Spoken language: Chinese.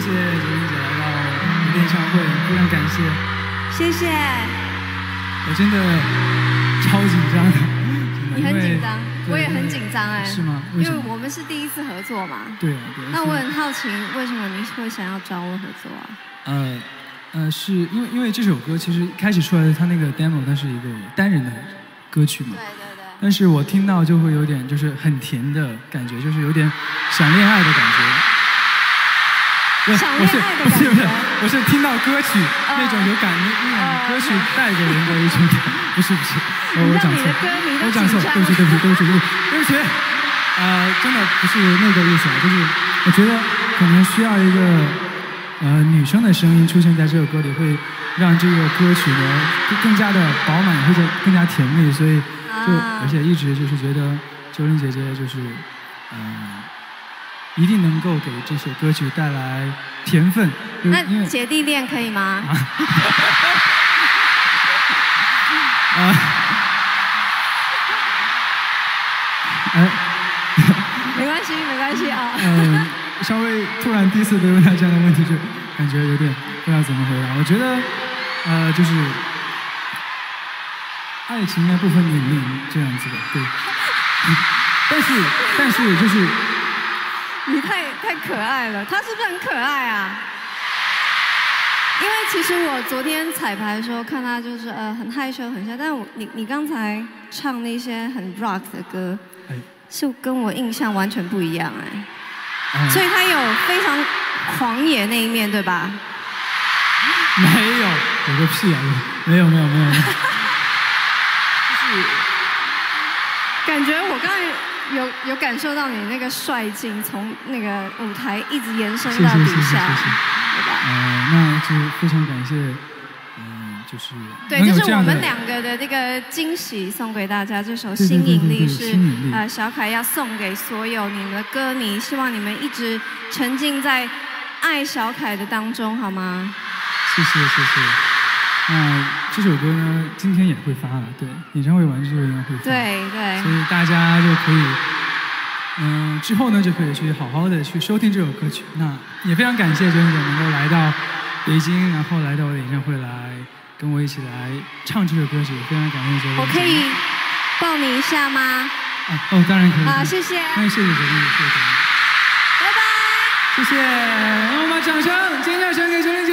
谢谢姐来到我们的演唱会，非常感谢。谢谢。我真的超紧张的。你很紧张，我也很紧张哎。是吗？因为我们是第一次合作嘛。对啊，对。那我很好奇，为什么你会想要找我合作啊？是因为这首歌其实开始出来的，它那个 demo 它是一个单人的歌曲嘛。对对对。但是我听到就会有点就是很甜的感觉，就是有点想恋爱的感觉。 我是听到歌曲那种有感觉，歌曲带给人的一种，不是，我讲错，对不起，真的不是那个意思啊，就是我觉得可能需要一个女生的声音出现在这首歌里，会让这个歌曲呢更加的饱满或者更加甜蜜，所以就而且一直就是觉得周玲姐姐就是一定能够给这首歌曲带来甜分。那姐弟恋可以吗？没关系啊。稍微突然第一次被问到这样的问题，就感觉有点不知道怎么回答。我觉得，就是爱情应该不分年龄这样子的，对。但是就是。 你太可爱了，他是不是很可爱啊？因为其实我昨天彩排的时候看他就是很害羞很像，但你刚才唱那些很 rock 的歌，是跟我印象完全不一样哎，所以他有非常狂野那一面对吧？没有，有个屁啊！没有。就是感觉我刚才。 有感受到你那个帅劲从那个舞台一直延伸到底下，对吧？那就非常感谢，就是对，这是我们两个的那个惊喜送给大家。这首《新引力》是小凯要送给所有你们的歌迷，希望你们一直沉浸在爱小凯的当中，好吗？谢谢。 这首歌呢，今天也会发了，对，演唱会完之后应该会发，对，所以大家就可以，之后呢就可以去好好的去收听这首歌曲。那也非常感谢周玲姐能够来到北京，然后来到我的演唱会来跟我一起来唱这首歌曲，非常感谢周玲姐。我可以抱你一下吗？当然可以。好，谢谢。谢谢周玲姐，谢谢。拜拜。谢谢，我们把掌声、尖叫声给周玲姐。